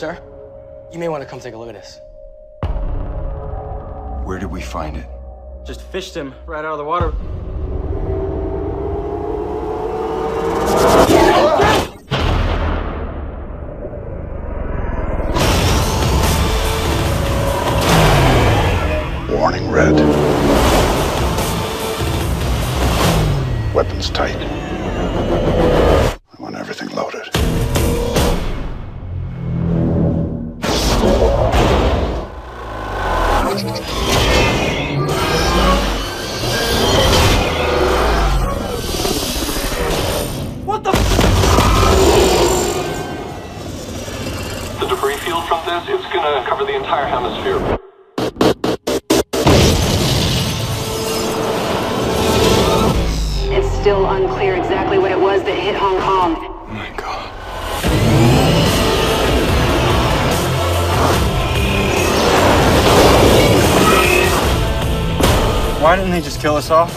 Sir, you may want to come take a look at this. Where did we find it? Just fished him right out of the water. Warning red. Weapons tight. I want everything loaded. What the? The debris field from this, it's gonna cover the entire hemisphere. Still unclear exactly what it was that hit Hong Kong. Oh my God. Why didn't they just kill us all?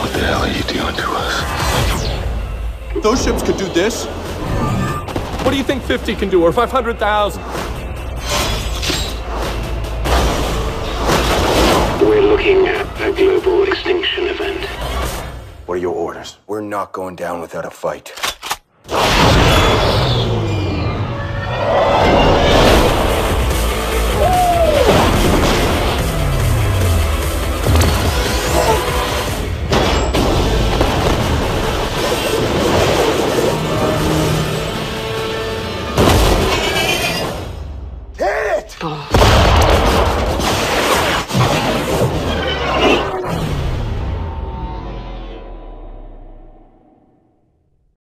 What the hell are you doing to us? Those ships could do this. What do you think 50 can do, or 500,000? We're looking at a global extinction event. What are your orders? We're not going down without a fight.